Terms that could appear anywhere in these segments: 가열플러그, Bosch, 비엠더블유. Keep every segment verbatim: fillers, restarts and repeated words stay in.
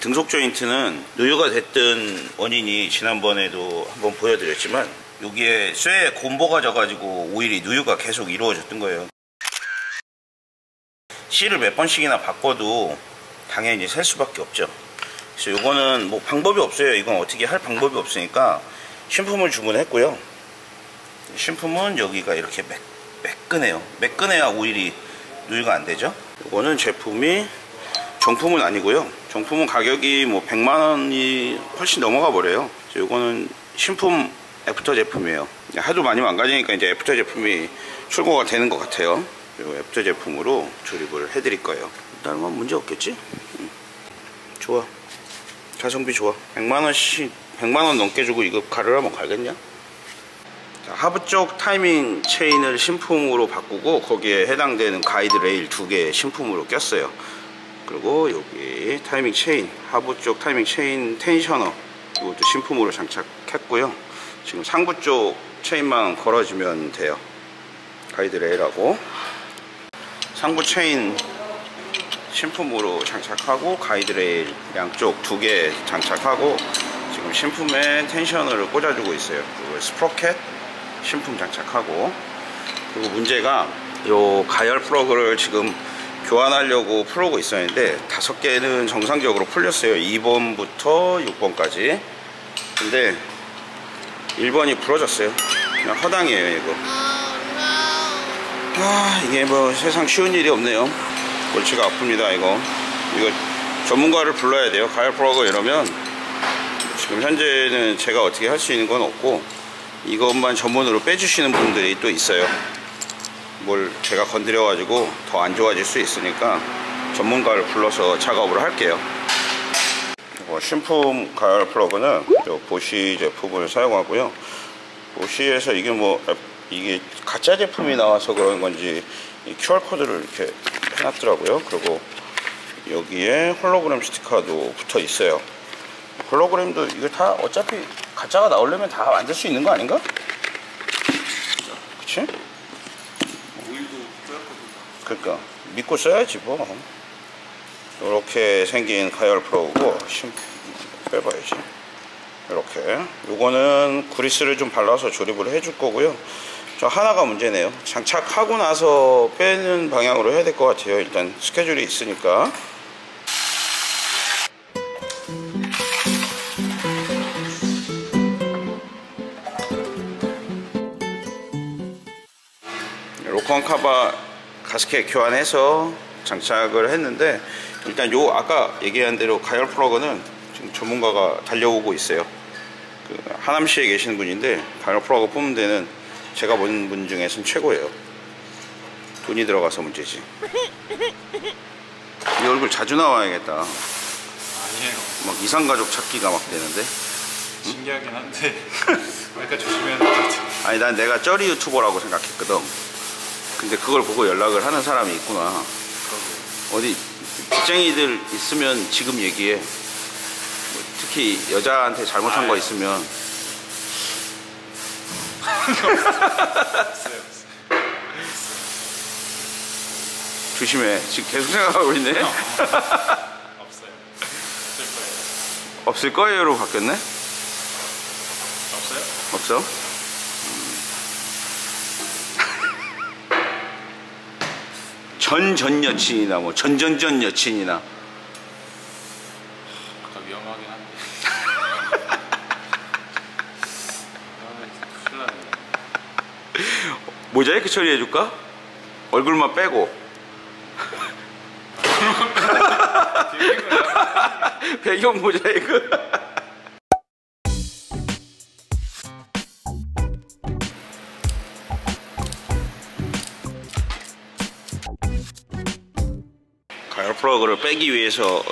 등속 조인트는 누유가 됐던 원인이 지난번에도 한번 보여드렸지만 여기에 쇠에 곰보가 져가지고 오일이 누유가 계속 이루어졌던 거예요. 실을 몇 번씩이나 바꿔도 당연히 셀 수밖에 없죠. 그래서 이거는 뭐 방법이 없어요. 이건 어떻게 할 방법이 없으니까 신품을 주문했고요. 신품은 여기가 이렇게 매, 매끈해요. 매끈해야 오일이 누유가 안 되죠. 이거는 제품이 정품은 아니고요. 정품은 가격이 뭐 백만 원이 훨씬 넘어가 버려요. 이거는 신품 애프터 제품이에요. 하도 많이 망가지니까 이제 애프터 제품이 출고가 되는 것 같아요. 그리고 애프터 제품으로 조립을 해드릴 거예요. 다른 건 문제 없겠지? 응. 좋아. 가성비 좋아. 백만 원씩, 백만 원 넘게 주고 이거 가르라면 가겠냐? 자, 하부 쪽 타이밍 체인을 신품으로 바꾸고 거기에 해당되는 가이드 레일 두 개 신품으로 꼈어요. 그리고 여기 타이밍 체인, 하부 쪽 타이밍 체인 텐셔너 이것도 신품으로 장착했고요. 지금 상부 쪽 체인만 걸어주면 돼요. 가이드 레일하고 상부 체인 신품으로 장착하고 가이드 레일 양쪽 두 개 장착하고 지금 신품에 텐셔너를 꽂아주고 있어요. 그리고 스프로켓 신품 장착하고, 그리고 문제가 요 가열 플러그를 지금 교환하려고 풀고 있었는데 다섯 개는 정상적으로 풀렸어요. 이 번부터 육 번까지. 근데 일 번이 부러졌어요. 그냥 허당이에요 이거. 아, 이게 뭐 세상 쉬운 일이 없네요. 골치가 아픕니다 이거. 이거 전문가를 불러야 돼요. 가열 플러그 이러면 지금 현재는 제가 어떻게 할 수 있는 건 없고 이것만 전문으로 빼주시는 분들이 또 있어요. 뭘 제가 건드려 가지고 더 안 좋아질 수 있으니까 전문가를 불러서 작업을 할게요. 신품 가열 플러그는 보쉬 제품을 사용하고요. 보쉬에서 이게 뭐 이게 가짜 제품이 나와서 그런 건지 큐알 코드를 이렇게 해놨더라고요. 그리고 여기에 홀로그램 스티커도 붙어 있어요. 홀로그램도 이거 다 어차피 가짜가 나오려면 다 만들 수 있는 거 아닌가? 그치? 그러니까 믿고 써야지 뭐. 이렇게 생긴 가열 플러그고 빼봐야지. 이렇게 요거는 그리스를 좀 발라서 조립을 해줄 거고요. 저 하나가 문제네요. 장착하고 나서 빼는 방향으로 해야 될 것 같아요. 일단 스케줄이 있으니까. 로컨 카바 가스켓 교환해서 장착을 했는데 일단 요 아까 얘기한 대로 가열 플러그는 지금 전문가가 달려오고 있어요. 그 하남시에 계시는 분인데 가열 플러그 뽑는 데는 제가 본 분 중에서는 최고예요. 돈이 들어가서 문제지. 이 얼굴 자주 나와야겠다. 아니에요. 막 이상가족 찾기가 막 되는데. 응? 신기하긴 한데 그러니까 조심해야 될 것 같아요. 아니 난 내가 쩌리 유튜버라고 생각했거든. 근데 그걸 보고 연락을 하는 사람이 있구나. 어디 빚쟁이들 있으면 지금 얘기해. 특히 여자한테 잘못한 거 있으면. 조심해. 지금 계속 생각하고 있네. 없어요. 없을 거예요로 바뀌었네. 없어요? 없어? 전전 여친이나 뭐 전전전 여친이나 아까 위험하긴 한데. 아, 큰일 났네. 모자이크 처리해줄까? 얼굴만 빼고. 배경 모자이크. 플러그를 빼기 위해서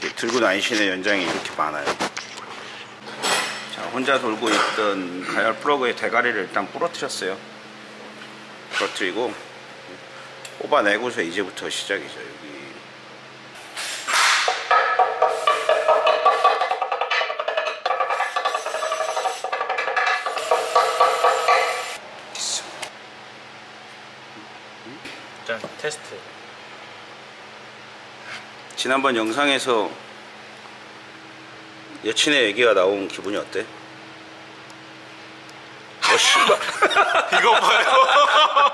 이렇게 들고 다니시는 연장이 이렇게 많아요. 자, 혼자 돌고 있던 가열 플러그의 대가리를 일단 부러뜨렸어요. 부러뜨리고 뽑아내고서 이제부터 시작이죠. 여기 테스트. 지난번 영상에서 여친의 얘기가 나온 기분이 어때? 어 씨발 이거 봐요.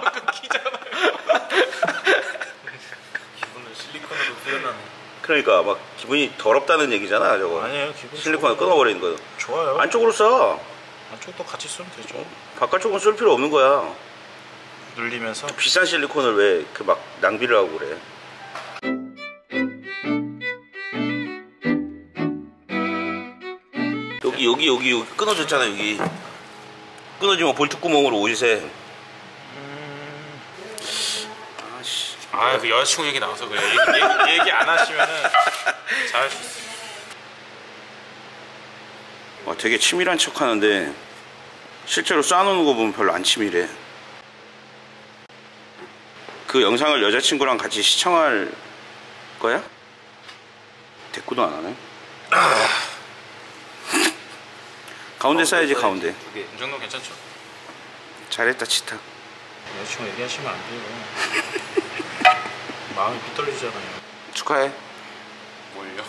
웃기잖아요. 기분을 실리콘으로 표현하네. 그러니까 막 기분이 더럽다는 얘기잖아 저거. 아니에요. 기분 실리콘을 끊어버리는 거예요. 좋아요. 안쪽으로 써. 안쪽도 같이 쓰면 되죠. 어, 바깥쪽은 쓸 필요 없는 거야. 눌리면서 비싼 실리콘을 왜 그 막 낭비를 하고 그래. 여기 여기 여기 여기 끊어졌잖아. 여기 끊어지면 볼트 구멍으로 오지세. 음... 아씨. 아, 그 여자친구 얘기 나와서 그래. 얘기, 얘기 안 하시면은 잘할 수 있어. 어, 되게 치밀한 척 하는데 실제로 쌓아놓는 거 보면 별로 안 치밀해. 그 영상을 여자친구랑 같이 시청할 거야? 대꾸도 안 하네. 가운데 쌓아야지. 가운데 이 정도 괜찮죠? 잘했다 치타. 여자친구 얘기하시면 안 돼요. 마음이 삐뚤어지잖아요. 축하해. 뭘요?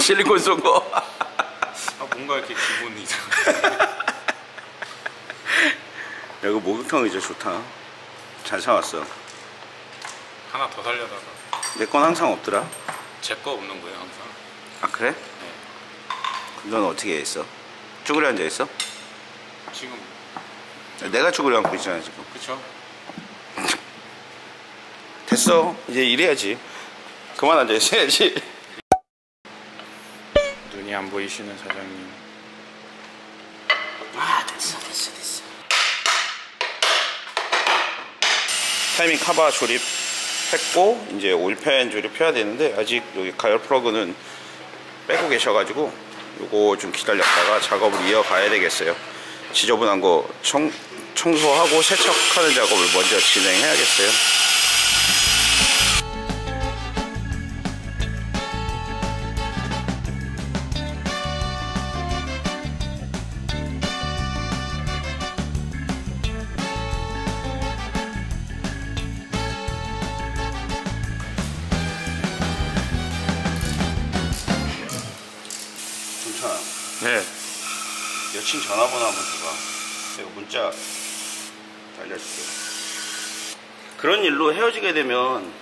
실리콘 쏜 거. 아, 뭔가 이렇게 기분이 이상해. 야, 이거 목욕탕 이제 좋다. 잘 사왔어. 하나 더 살려다가. 내 건 항상 없더라. 제 거 없는 거예요 항상. 아 그래? 네. 그럼 넌 어떻게 했어? 쭈그려 앉아있어? 지금 내가 쭈그려 앉고 있잖아 지금. 그쵸. 됐어. 이제 일해야지. 그만 앉아있어야지. 눈이 안 보이시는 사장님. 아 됐어 됐어 됐어. 타이밍 카바 조립했고 이제 오일팬 조립해야 되는데 아직 여기 가열 플러그는 빼고 계셔가지고 요거 좀 기다렸다가 작업을 이어가야 되겠어요. 지저분한 거 청, 청소하고 세척하는 작업을 먼저 진행해야겠어요. 네. 여친 전화번호 한번 줘봐. 내가 문자 알려줄게. 그런 일로 헤어지게 되면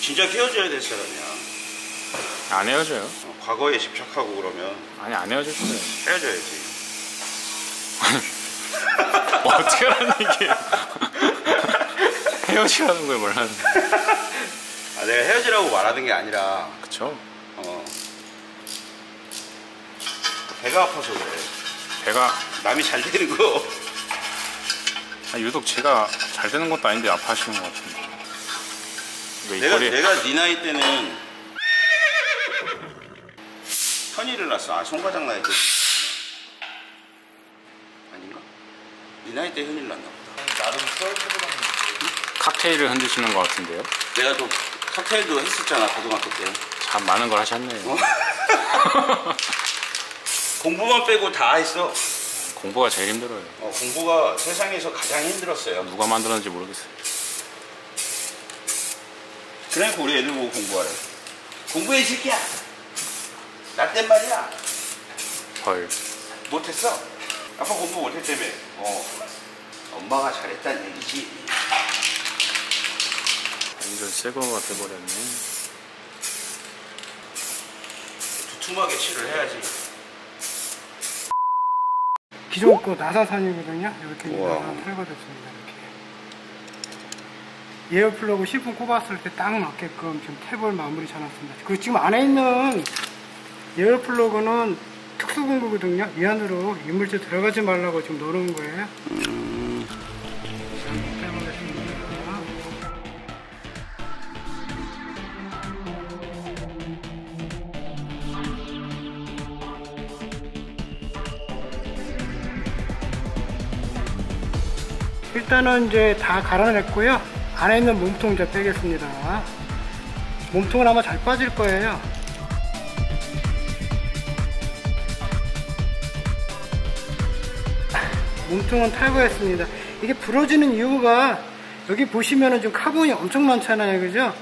진짜 헤어져야 될 사람이야. 안 헤어져요. 어, 과거에 집착하고 그러면. 아니 안 헤어질 거예요. 헤어져야지. 뭐 어떻게 하라는 얘기예요. 헤어지라는 거예요 뭘 하는 거예요. 아, 내가 헤어지라고 말하는 게 아니라. 그쵸. 어. 배가 아파서 그래. 배가 남이 잘 되는 거. 아, 유독 제가 잘 되는 것도 아닌데 아파하시는 것 같은데. 내가 거리에... 내가 네 나이 때는 현이를 났어. 아 송과장 나이 때 아닌가? 네 나이 때 현이를 났나 보다. 나름 썰풀한 칵테일을 흔드시는 것 같은데요. 내가 또 칵테일도 했었잖아 고등학교 때. 참 많은 걸 하셨네요. 어? 공부만 빼고 다 했어. 공부가 제일 힘들어요. 어, 공부가 세상에서 가장 힘들었어요. 누가 만들었는지 모르겠어요. 그러니까 우리 애들 보고 공부하래. 공부해 새끼야. 나 땐 말이야. 헐. 못했어. 아빠 공부 못했다며. 어. 엄마가 잘했다는 얘기지. 완전 새거가 돼버렸네. 두툼하게 칠을 해야지. 기존 거 나사산이거든요. 이렇게 나사산 탈거됐습니다. 이렇게 에어플러그 십 분 꼽았을 때 딱 맞게끔 지금 탭을 마무리 잡았습니다. 그리고 지금 안에 있는 에어플러그는 특수공구거든요. 이 안으로 이물질 들어가지 말라고 지금 넣어놓은 거예요. 음... 일단은 이제 다 갈아냈고요. 안에 있는 몸통 이제 빼겠습니다. 몸통은 아마 잘 빠질 거예요. 몸통은 탈거했습니다. 이게 부러지는 이유가 여기 보시면은 지금 카본이 엄청 많잖아요, 그죠?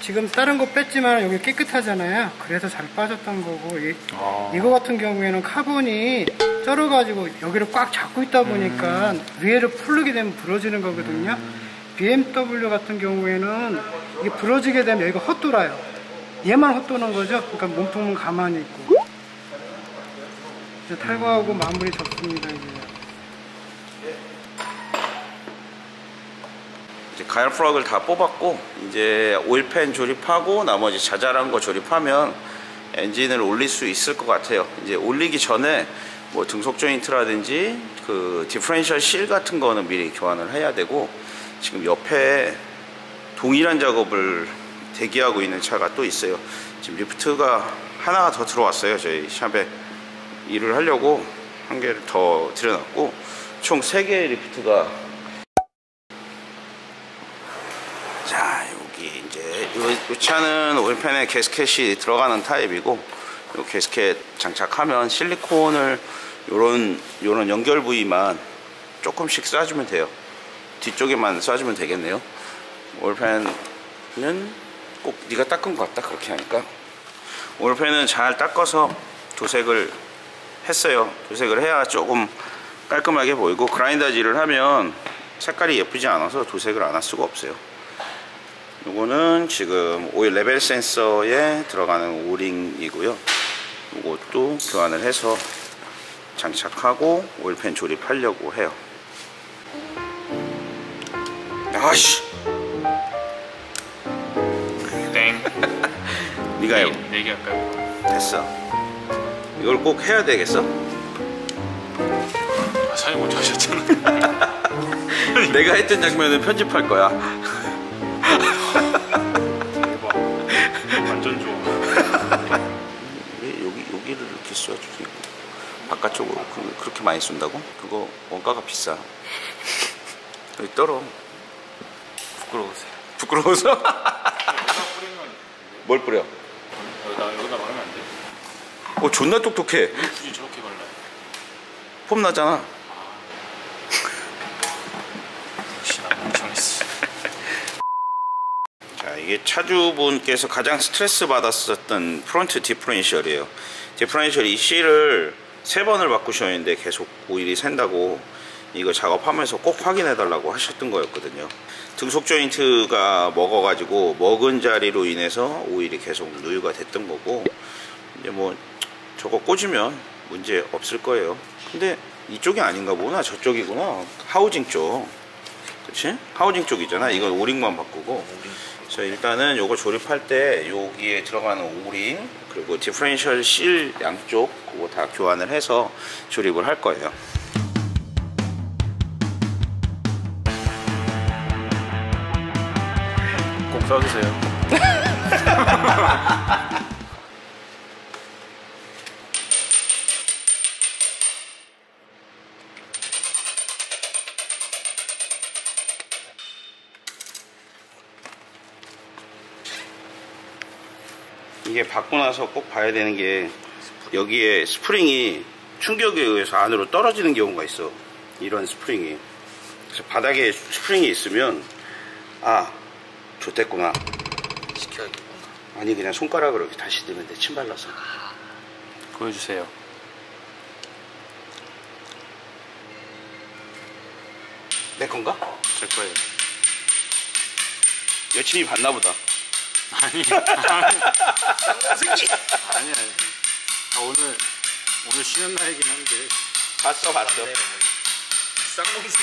지금 다른 거 뺐지만 여기 깨끗하잖아요. 그래서 잘 빠졌던 거고, 이, 아. 이거 같은 경우에는 카본이 쩔어가지고 여기를 꽉 잡고 있다 보니까 음. 위에를 풀르게 되면 부러지는 거거든요. 음. 비엠더블유 같은 경우에는 이게 부러지게 되면 여기가 헛돌아요. 얘만 헛도는 거죠. 그러니까 몸통은 가만히 있고. 이제 탈거하고 마무리 접습니다. 이제 이제 가열 플러그를 다 뽑았고, 이제 오일팬 조립하고 나머지 자잘한 거 조립하면 엔진을 올릴 수 있을 것 같아요. 이제 올리기 전에 뭐 등속 조인트라든지 그 디퍼렌셜 실 같은 거는 미리 교환을 해야 되고, 지금 옆에 동일한 작업을 대기하고 있는 차가 또 있어요. 지금 리프트가 하나가 더 들어왔어요. 저희 샵에 일을 하려고 한 개를 더 들여놨고, 총 세 개의 리프트가. 자, 여기 이제 이 차는 오일팬에 게스켓이 들어가는 타입이고, 이 게스켓 장착하면 실리콘을 요런 요런 연결 부위만 조금씩 쏴주면 돼요. 뒤쪽에만 쏴주면 되겠네요. 오일팬은 꼭 네가 닦은 것 같다 그렇게 하니까. 오일팬은 잘 닦아서 도색을 했어요. 도색을 해야 조금 깔끔하게 보이고, 그라인더질을 하면 색깔이 예쁘지 않아서 도색을 안 할 수가 없어요. 요거는 지금 오일 레벨 센서에 들어가는 오링이고요. 요것도 교환을 해서 장착하고 오일팬 조립하려고 해요. 아씨, 네가 해요. 됐어. 이걸 꼭 해야 되겠어? 아, 사회 먼저 하셨잖아. 내가 했던 장면은 편집할 거야. 대박. 완전 좋아. 여기, 여기를 이렇게 쏴주고 바깥쪽으로 그렇게 많이 쏜다고? 그거 원가가 비싸. 여기 떨어. 부끄러워서. 부끄러워서? 뭘 뿌려? 나 여기다 말하면 안 돼. 어, 존나 똑똑해. 왜 굳이 저렇게 발라? 폼 나잖아. 아. 역시 나 멍청했어. 자, 이게 차주분께서 가장 스트레스 받았었던 프론트 디퍼렌셜이에요. 디퍼렌셜 이 실을 세 번을 바꾸셨는데 계속 오일이 샌다고, 이거 작업하면서 꼭 확인해 달라고 하셨던 거였거든요. 등속 조인트가 먹어 가지고 먹은 자리로 인해서 오일이 계속 누유가 됐던 거고, 이제 뭐 저거 꽂으면 문제 없을 거예요. 근데 이쪽이 아닌가 보나, 저쪽이구나. 하우징 쪽, 그치? 하우징 쪽이잖아. 이건 오링만 바꾸고. 그래서 일단은 요거 조립할 때 여기에 들어가는 오링 그리고 디퍼렌셜 실 양쪽 그거 다 교환을 해서 조립을 할 거예요. 써주세요. 이게 받고 나서 꼭 봐야 되는 게, 여기에 스프링이 충격에 의해서 안으로 떨어지는 경우가 있어. 이런 스프링이. 그래서 바닥에 스프링이 있으면 아, 좋댔구나. 시켜야겠구나. 아니, 그냥 손가락으로 이렇게 다시 넣으면 돼. 침 발라서. 보여주세요. 내 건가? 제 거예요. 여친이 봤나 보다. 아니. 아니. 솔직히. 아니, 아니. 아, 오늘, 오늘 쉬는 날이긴 한데. 봤어, 봤어. 쌍놈 새끼.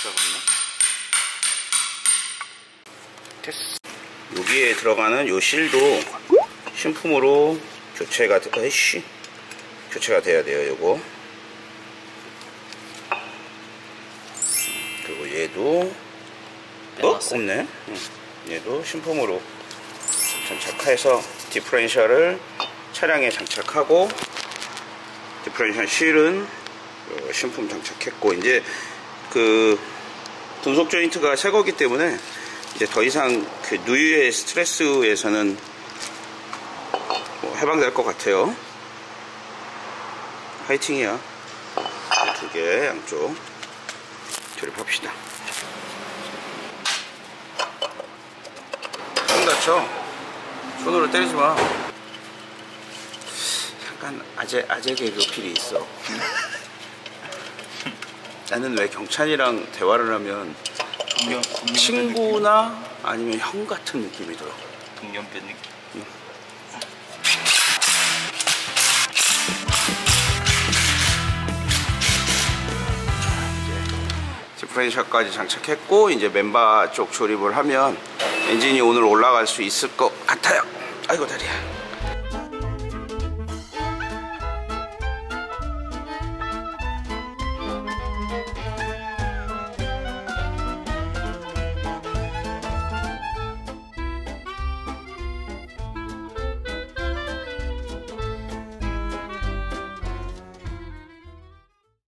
진짜 봤나? 여기에 들어가는 요 실도 신품으로 교체가 에이씨 교체가 돼야 돼요. 요거 그리고 얘도 어? 없네. 응. 얘도 신품으로 장착해서 디퍼렌셜을 차량에 장착하고, 디퍼렌셜 실은 신품 장착했고, 이제 그 등속 조인트가 새 거기 때문에 이제 더 이상 그 누유의 스트레스에서는 뭐 해방될 것 같아요. 화이팅이야. 두 개 양쪽 조립합시다. 쳐. 손으로 때리지 마. 약간 아재, 아재 개그 필이 있어. 나는 왜 경찬이랑 대화를 하면 동년, 친구나 느낌. 아니면 형 같은 느낌이 들어. 동년배 느낌. 응. 디퍼렌셜까지 장착했고 이제 멤바 쪽 조립을 하면 엔진이 오늘 올라갈 수 있을 것 같아요. 아이고 다리야.